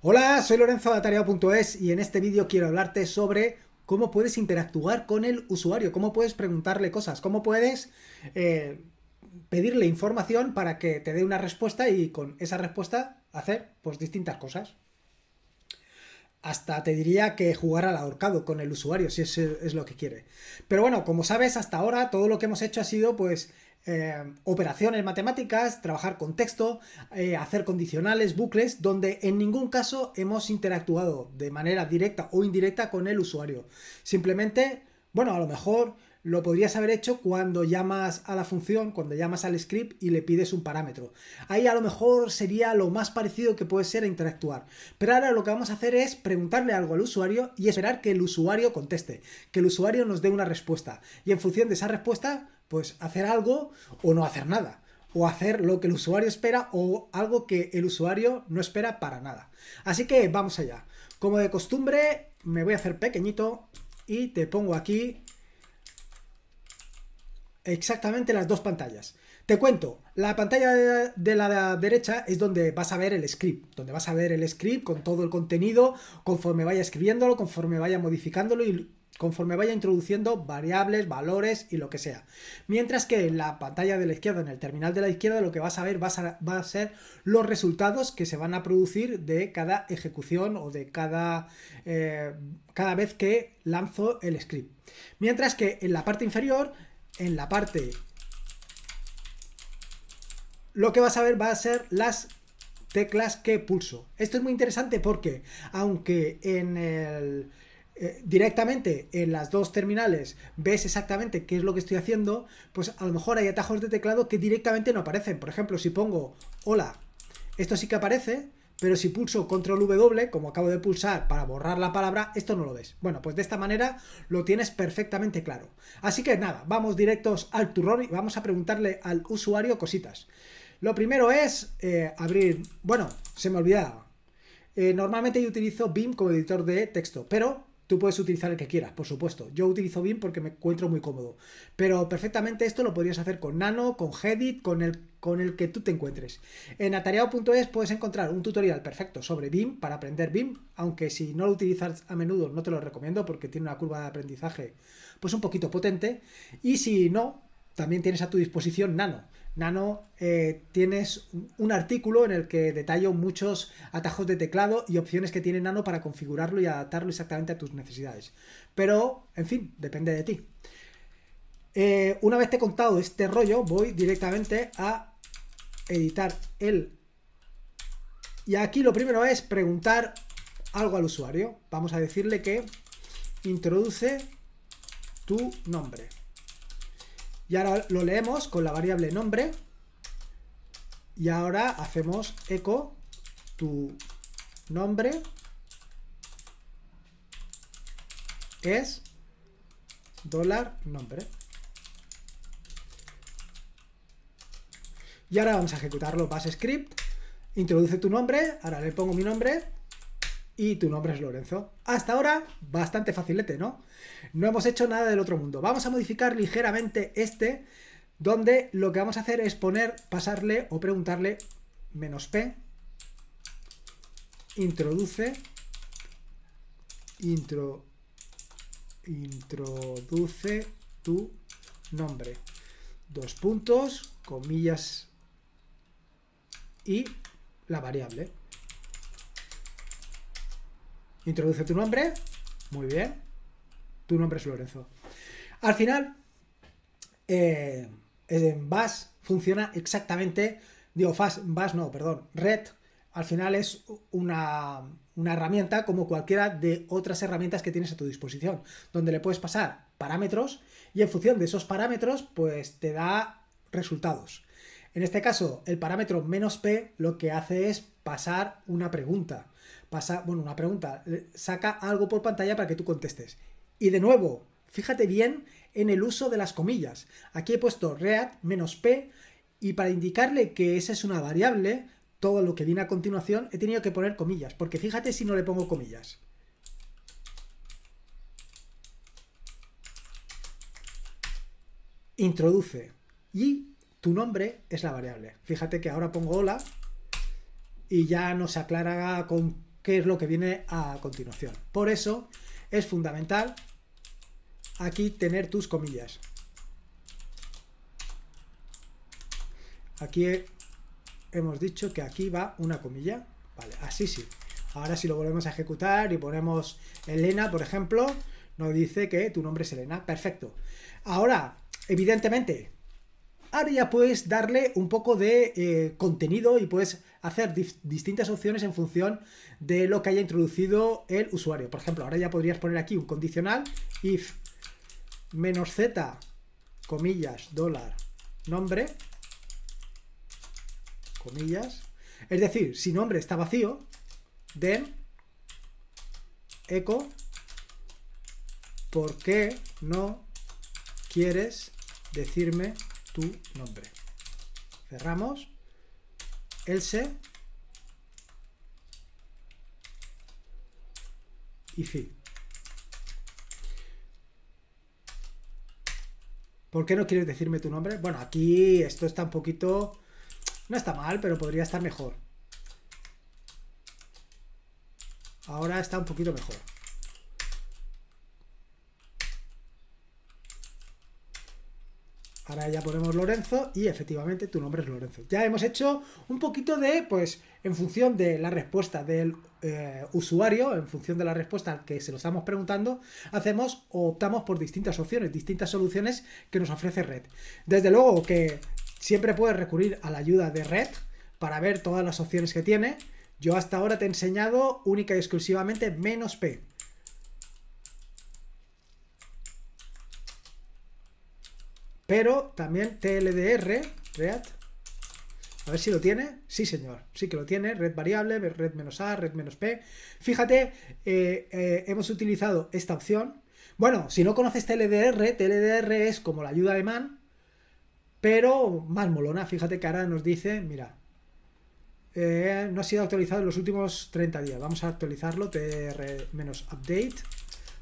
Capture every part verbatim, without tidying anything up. Hola, soy Lorenzo de atareao punto es y en este vídeo quiero hablarte sobre cómo puedes interactuar con el usuario, cómo puedes preguntarle cosas, cómo puedes eh, pedirle información para que te dé una respuesta y con esa respuesta hacer pues distintas cosas. Hasta te diría que jugar al ahorcado con el usuario, si eso es lo que quiere. Pero bueno, como sabes, hasta ahora todo lo que hemos hecho ha sido pues Eh, operaciones matemáticas, trabajar con texto, eh, hacer condicionales, bucles, donde en ningún caso hemos interactuado de manera directa o indirecta con el usuario. Simplemente, bueno, a lo mejor lo podrías haber hecho cuando llamas a la función, cuando llamas al script y le pides un parámetro. Ahí a lo mejor sería lo más parecido que puede ser a interactuar. Pero ahora lo que vamos a hacer es preguntarle algo al usuario y esperar que el usuario conteste, que el usuario nos dé una respuesta. Y en función de esa respuesta, pues hacer algo o no hacer nada, o hacer lo que el usuario espera o algo que el usuario no espera para nada. Así que vamos allá. Como de costumbre, me voy a hacer pequeñito y te pongo aquí exactamente las dos pantallas. Te cuento, la pantalla de, de la derecha es donde vas a ver el script, donde vas a ver el script con todo el contenido, conforme vaya escribiéndolo, conforme vaya modificándolo y conforme vaya introduciendo variables, valores y lo que sea. Mientras que en la pantalla de la izquierda, en el terminal de la izquierda, lo que vas a ver vas a, va a ser los resultados que se van a producir de cada ejecución o de cada, eh, cada vez que lanzo el script. Mientras que en la parte inferior, en la parte... lo que vas a ver va a ser las teclas que pulso. Esto es muy interesante porque, aunque en el... directamente en las dos terminales ves exactamente qué es lo que estoy haciendo, pues a lo mejor hay atajos de teclado que directamente no aparecen. Por ejemplo, si pongo hola, esto sí que aparece, pero si pulso control W, como acabo de pulsar para borrar la palabra, esto no lo ves. Bueno, pues de esta manera lo tienes perfectamente claro. Así que nada, vamos directos al turrón y vamos a preguntarle al usuario cositas. Lo primero es eh, abrir... bueno, se me olvidaba. Eh, normalmente yo utilizo Vim como editor de texto, pero... tú puedes utilizar el que quieras, por supuesto. Yo utilizo Vim porque me encuentro muy cómodo. Pero perfectamente esto lo podrías hacer con Nano, con Gedit, con el, con el que tú te encuentres. En atareao punto es puedes encontrar un tutorial perfecto sobre Vim, para aprender Vim, aunque si no lo utilizas a menudo no te lo recomiendo porque tiene una curva de aprendizaje pues un poquito potente. Y si no, también tienes a tu disposición Nano. Nano, eh, tienes un artículo en el que detallo muchos atajos de teclado y opciones que tiene Nano para configurarlo y adaptarlo exactamente a tus necesidades. Pero, en fin, depende de ti. Eh, una vez te he contado este rollo, voy directamente a editar el... y aquí lo primero es preguntar algo al usuario. Vamos a decirle que introduce tu nombre. Y ahora lo leemos con la variable nombre y ahora hacemos eco tu nombre es dólar nombre. Y ahora vamos a ejecutarlo, bash script, introduce tu nombre, ahora le pongo mi nombre y tu nombre es Lorenzo. Hasta ahora, bastante facilete, ¿no? No hemos hecho nada del otro mundo. Vamos a modificar ligeramente este, donde lo que vamos a hacer es poner, pasarle o preguntarle menos P, introduce, intro, introduce tu nombre. Dos puntos, comillas y la variable. Introduce tu nombre, muy bien, tu nombre es Lorenzo. Al final, eh, en Bash funciona exactamente, digo, Bash, Bash no, perdón, Red, al final es una, una herramienta como cualquiera de otras herramientas que tienes a tu disposición, donde le puedes pasar parámetros y en función de esos parámetros, pues te da resultados. En este caso, el parámetro menos P lo que hace es pasar una pregunta. Pasa, bueno, una pregunta, saca algo por pantalla para que tú contestes. Y de nuevo, fíjate bien en el uso de las comillas. Aquí he puesto react menos p y para indicarle que esa es una variable, todo lo que viene a continuación he tenido que poner comillas, porque fíjate si no le pongo comillas. Introduce y tu nombre es la variable. Fíjate que ahora pongo hola y ya nos aclara con que es lo que viene a continuación. Por eso es fundamental aquí tener tus comillas. Aquí he, hemos dicho que aquí va una comilla. Vale, así sí. Ahora si lo volvemos a ejecutar y ponemos Elena, por ejemplo, nos dice que tu nombre es Elena. Perfecto. Ahora, evidentemente, ahora ya puedes darle un poco de eh, contenido y puedes hacer distintas opciones en función de lo que haya introducido el usuario. Por ejemplo, ahora ya podrías poner aquí un condicional if menos z, comillas, dólar, nombre, comillas. Es decir, si nombre está vacío, then echo, ¿por qué no quieres decirme tu nombre? Cerramos, else y fin. ¿Por qué no quieres decirme tu nombre? Bueno, aquí esto está un poquito, no está mal, pero podría estar mejor. Ahora está un poquito mejor. Ahora ya ponemos Lorenzo y efectivamente tu nombre es Lorenzo. Ya hemos hecho un poquito de, pues, en función de la respuesta del eh, usuario, en función de la respuesta que se lo estamos preguntando, hacemos o optamos por distintas opciones, distintas soluciones que nos ofrece Red. Desde luego que siempre puedes recurrir a la ayuda de Red para ver todas las opciones que tiene. Yo hasta ahora te he enseñado única y exclusivamente menos P. Pero también T L D R, Red, a ver si lo tiene, sí señor, sí que lo tiene, Red variable, Red menos A, Red menos P. Fíjate, eh, eh, hemos utilizado esta opción. Bueno, si no conoces T L D R, T L D R es como la ayuda de man, pero más molona. Fíjate que ahora nos dice, mira, eh, no ha sido actualizado en los últimos treinta días, vamos a actualizarlo, T R-update,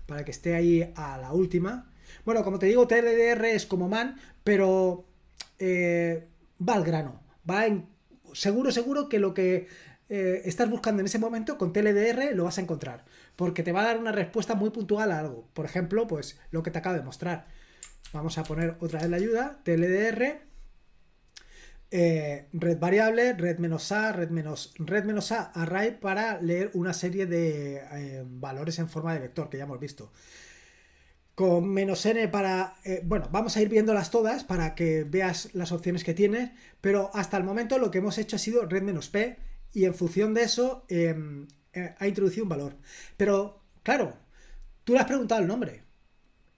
para que esté ahí a la última. Bueno, como te digo, T L D R es como man, pero eh, va al grano. Va en, seguro, seguro que lo que eh, estás buscando en ese momento con T L D R lo vas a encontrar, porque te va a dar una respuesta muy puntual a algo. Por ejemplo, pues lo que te acabo de mostrar. Vamos a poner otra vez la ayuda, T L D R, eh, red variable, red menos a, red menos, red menos a, array, para leer una serie de eh, valores en forma de vector que ya hemos visto. Con menos n para... Eh, bueno, vamos a ir viéndolas todas para que veas las opciones que tienes, pero hasta el momento lo que hemos hecho ha sido red menos p y en función de eso eh, eh, ha introducido un valor. Pero, claro, tú le has preguntado el nombre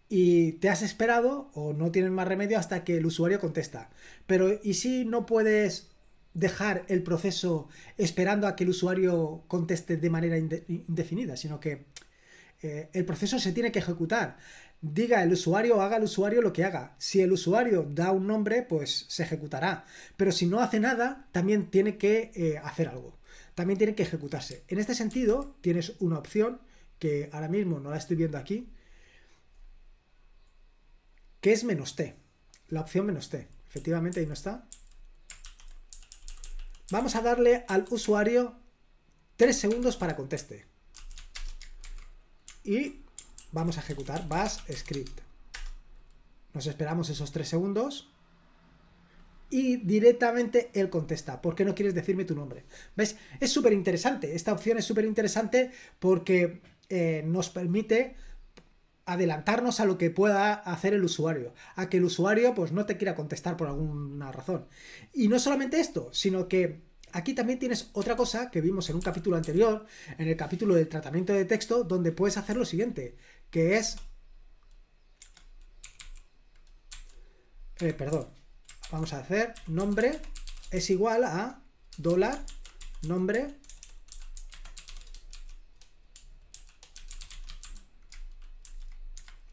y te has esperado o no tienes más remedio hasta que el usuario contesta. Pero, ¿y si no puedes dejar el proceso esperando a que el usuario conteste de manera inde- indefinida, sino que... Eh, el proceso se tiene que ejecutar, diga el usuario, haga el usuario lo que haga. Si el usuario da un nombre, pues se ejecutará, pero si no hace nada, también tiene que eh, hacer algo, también tiene que ejecutarse. En este sentido, tienes una opción que ahora mismo no la estoy viendo aquí, que es menos T, la opción menos T, efectivamente ahí no está. Vamos a darle al usuario tres segundos para conteste. Y vamos a ejecutar bash script. Nos esperamos esos tres segundos y directamente él contesta, ¿por qué no quieres decirme tu nombre? ¿Ves? Es súper interesante, esta opción es súper interesante porque eh, nos permite adelantarnos a lo que pueda hacer el usuario, a que el usuario pues no te quiera contestar por alguna razón. Y no solamente esto, sino que aquí también tienes otra cosa que vimos en un capítulo anterior, en el capítulo del tratamiento de texto, donde puedes hacer lo siguiente, que es... Eh, perdón, vamos a hacer nombre es igual a dólar, nombre,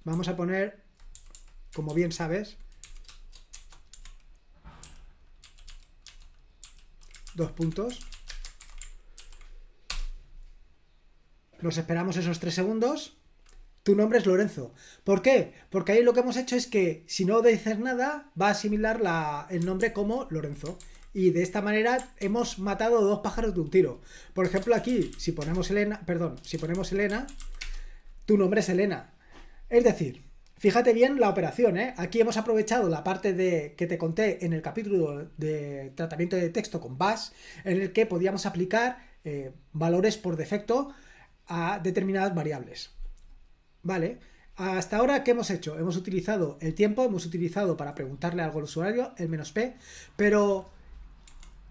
vamos a poner, como bien sabes, dos puntos. Nos esperamos esos tres segundos. Tu nombre es Lorenzo. ¿Por qué? Porque ahí lo que hemos hecho es que si no dices nada, va a asimilar la, el nombre como Lorenzo. y de esta manera hemos matado dos pájaros de un tiro. Por ejemplo, aquí, si ponemos Elena, perdón, si ponemos Elena, tu nombre es Elena. Es decir, fíjate bien la operación, ¿eh? Aquí hemos aprovechado la parte de que te conté en el capítulo de tratamiento de texto con Bash, en el que podíamos aplicar eh, valores por defecto a determinadas variables. Vale, hasta ahora, ¿qué hemos hecho? Hemos utilizado el tiempo, hemos utilizado para preguntarle algo al usuario, el menos P, pero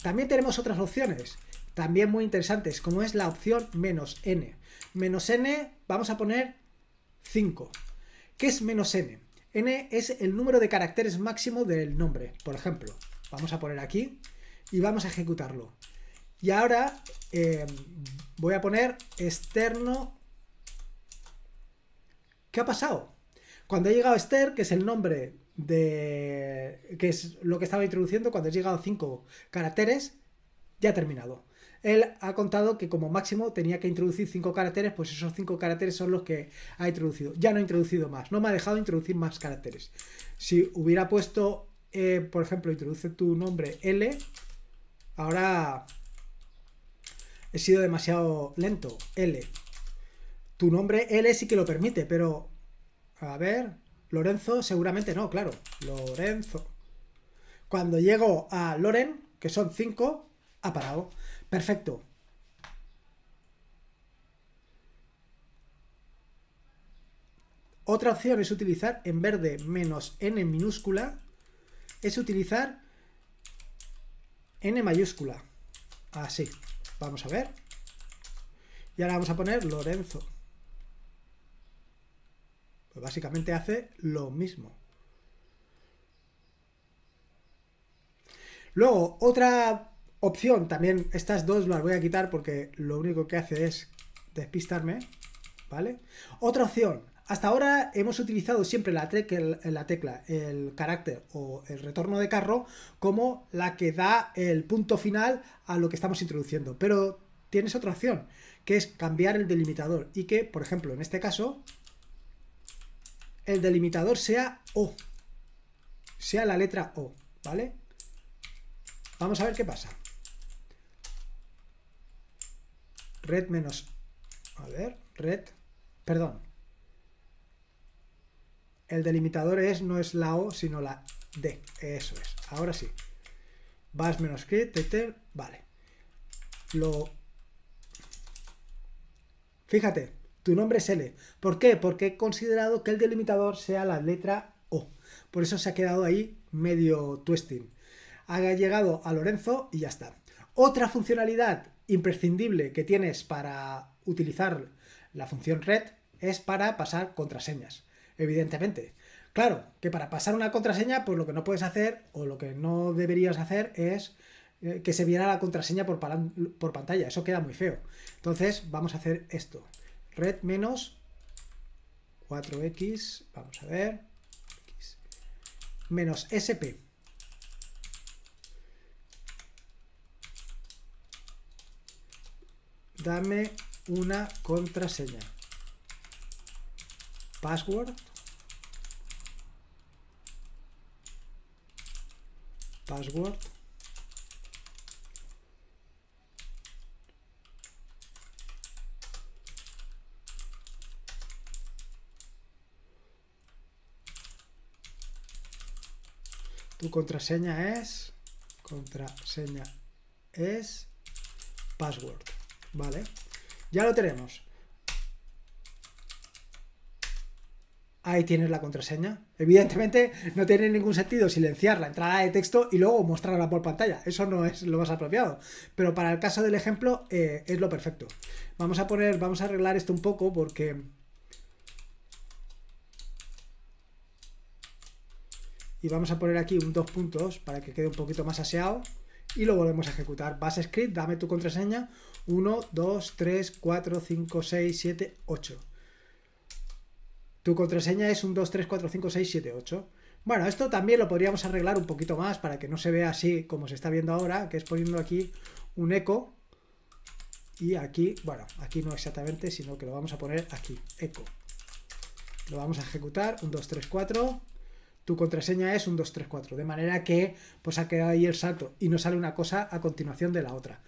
también tenemos otras opciones, también muy interesantes, como es la opción menos N. Menos N, vamos a poner cinco. ¿Qué es menos N? N es el número de caracteres máximo del nombre, por ejemplo. Vamos a poner aquí y vamos a ejecutarlo. Y ahora eh, voy a poner externo. ¿Qué ha pasado? Cuando ha llegado Esther, que es el nombre de... que es lo que estaba introduciendo, cuando ha llegado cinco caracteres, ya ha terminado. Él ha contado que como máximo tenía que introducir cinco caracteres, pues esos cinco caracteres son los que ha introducido. Ya no ha introducido más, no me ha dejado introducir más caracteres. Si hubiera puesto, eh, por ejemplo, introduce tu nombre L, ahora he sido demasiado lento, L. Tu nombre L sí que lo permite, pero, a ver, Lorenzo seguramente no, claro, Lorenzo. Cuando llego a Loren, que son cinco, ha parado. Perfecto. Otra opción es utilizar, en vez de menos N minúscula, es utilizar N mayúscula. Así. Vamos a ver. Y ahora vamos a poner Lorenzo. Pues básicamente hace lo mismo. Luego, otra opción, también estas dos las voy a quitar porque lo único que hace es despistarme, ¿vale? Otra opción, hasta ahora hemos utilizado siempre la tecla, la tecla, el carácter o el retorno de carro como la que da el punto final a lo que estamos introduciendo, pero tienes otra opción, que es cambiar el delimitador y que, por ejemplo, en este caso, el delimitador sea O, sea la letra O, ¿vale? Vamos a ver qué pasa. Red menos... A ver, red... Perdón. El delimitador es, no es la O, sino la D. Eso es. Ahora sí. Bash menos que, tt, vale. Lo... Fíjate, tu nombre es L. ¿Por qué? Porque he considerado que el delimitador sea la letra O. Por eso se ha quedado ahí medio twisting. Ha llegado a Lorenzo y ya está. Otra funcionalidad imprescindible que tienes para utilizar la función red es para pasar contraseñas, evidentemente. Claro, que para pasar una contraseña, pues lo que no puedes hacer o lo que no deberías hacer es que se viera la contraseña por, por pantalla. Eso queda muy feo. Entonces vamos a hacer esto. Red menos cuatro equis, vamos a ver, X, menos ese pe. Dame una contraseña. Password. Password. Tu contraseña es... Contraseña es... Password. Vale, ya lo tenemos. Ahí tienes la contraseña. Evidentemente no tiene ningún sentido silenciar la entrada de texto y luego mostrarla por pantalla. Eso no es lo más apropiado. Pero para el caso del ejemplo eh, es lo perfecto. Vamos a poner, vamos a arreglar esto un poco porque... Y vamos a poner aquí un dos puntos para que quede un poquito más aseado. Y lo volvemos a ejecutar. Bash script, dame tu contraseña. uno, dos, tres, cuatro, cinco, seis, siete, ocho. Tu contraseña es uno, dos, tres, cuatro, cinco, seis, siete, ocho. Bueno, esto también lo podríamos arreglar un poquito más para que no se vea así como se está viendo ahora, que es poniendo aquí un eco. Y aquí, bueno, aquí no exactamente, sino que lo vamos a poner aquí, eco. Lo vamos a ejecutar, uno, dos, tres, cuatro. tu contraseña es uno dos tres cuatro, de manera que pues ha quedado ahí el salto y no sale una cosa a continuación de la otra.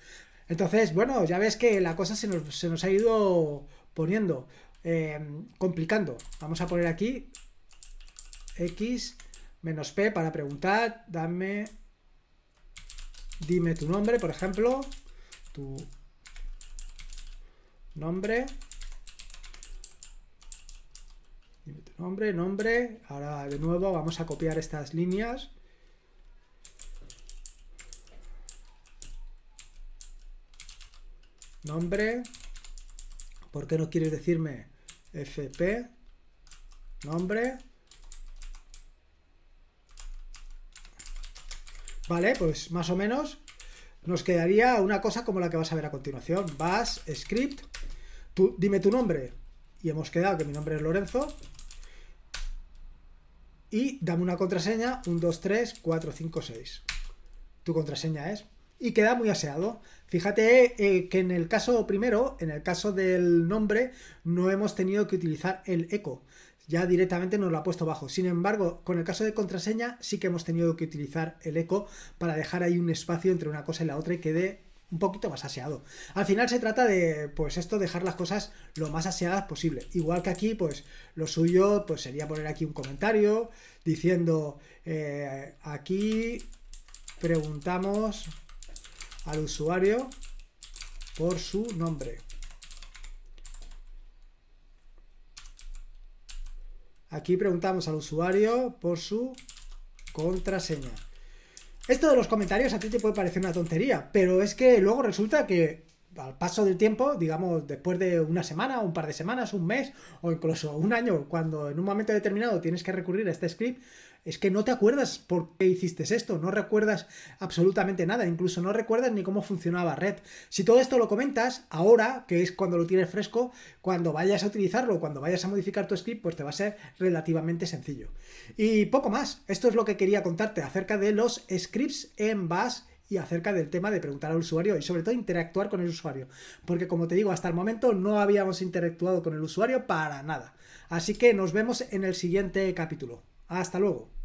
Entonces, bueno, ya ves que la cosa se nos, se nos ha ido poniendo, eh, complicando. Vamos a poner aquí X menos P para preguntar, dame, dime tu nombre, por ejemplo, tu nombre, dime tu nombre, nombre. Ahora de nuevo vamos a copiar estas líneas. Nombre, ¿por qué no quieres decirme F P? Nombre. Vale, pues más o menos nos quedaría una cosa como la que vas a ver a continuación. Vas, script, tú, dime tu nombre, y hemos quedado que mi nombre es Lorenzo, y dame una contraseña, uno dos tres cuatro cinco seis. Tu contraseña es... Y queda muy aseado. Fíjate eh, que en el caso primero, en el caso del nombre, no hemos tenido que utilizar el eco. Ya directamente nos lo ha puesto abajo. Sin embargo, con el caso de contraseña sí que hemos tenido que utilizar el eco para dejar ahí un espacio entre una cosa y la otra y quede un poquito más aseado. Al final se trata de, pues esto, dejar las cosas lo más aseadas posible. Igual que aquí, pues lo suyo pues sería poner aquí un comentario diciendo eh, aquí preguntamos al usuario por su nombre. Aquí preguntamos al usuario por su contraseña. Esto de los comentarios a ti te puede parecer una tontería, pero es que luego resulta que al paso del tiempo, digamos después de una semana, un par de semanas, un mes o incluso un año, cuando en un momento determinado tienes que recurrir a este script, es que no te acuerdas por qué hiciste esto, no recuerdas absolutamente nada, incluso no recuerdas ni cómo funcionaba Red. Si todo esto lo comentas ahora, que es cuando lo tienes fresco, cuando vayas a utilizarlo, cuando vayas a modificar tu script, pues te va a ser relativamente sencillo. Y poco más, esto es lo que quería contarte acerca de los scripts en Bash y acerca del tema de preguntar al usuario y sobre todo interactuar con el usuario, porque como te digo, hasta el momento no habíamos interactuado con el usuario para nada. Así que nos vemos en el siguiente capítulo. Hasta luego.